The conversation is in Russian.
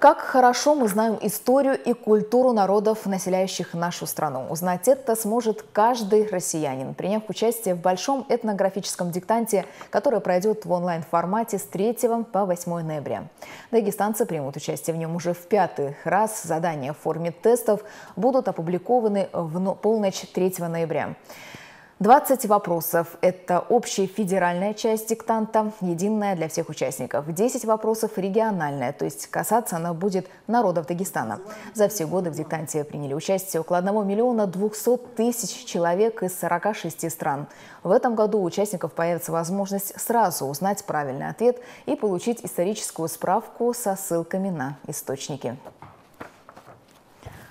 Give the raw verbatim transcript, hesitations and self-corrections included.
Как хорошо мы знаем историю и культуру народов, населяющих нашу страну. Узнать это сможет каждый россиянин, приняв участие в большом этнографическом диктанте, который пройдет в онлайн-формате с третьего по восьмое ноября. Дагестанцы примут участие в нем уже в пятый раз. Задания в форме тестов будут опубликованы в полночь третьего ноября. двадцать вопросов – это общая федеральная часть диктанта, единая для всех участников. десять вопросов – региональная, то есть касаться она будет народов Дагестана. За все годы в диктанте приняли участие около одного миллиона двухсот тысяч человек из сорока шести стран. В этом году у участников появится возможность сразу узнать правильный ответ и получить историческую справку со ссылками на источники.